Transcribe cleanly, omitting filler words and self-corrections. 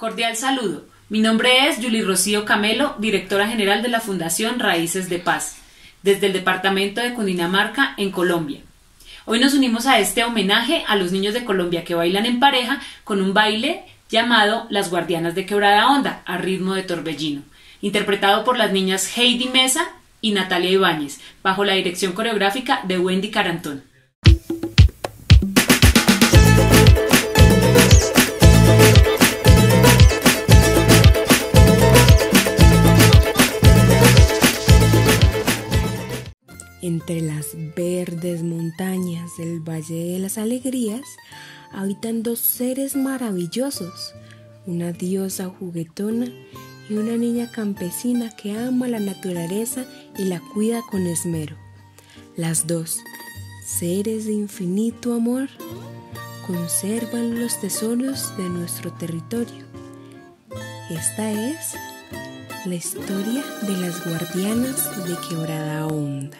Cordial saludo. Mi nombre es Yuli Rocío Camelo, directora general de la Fundación Raíces de Paz, desde el departamento de Cundinamarca, en Colombia. Hoy nos unimos a este homenaje a los niños de Colombia que bailan en pareja con un baile llamado Las Guardianas de Quebradaonda, a ritmo de Torbellino, interpretado por las niñas Heidi Mesa y Natalia Ibáñez, bajo la dirección coreográfica de Wendy Carantón. Entre las verdes montañas del Valle de las Alegrías habitan dos seres maravillosos, una diosa juguetona y una niña campesina que ama la naturaleza y la cuida con esmero. Las dos, seres de infinito amor, conservan los tesoros de nuestro territorio. Esta es la historia de las Guardianas de Quebradaonda.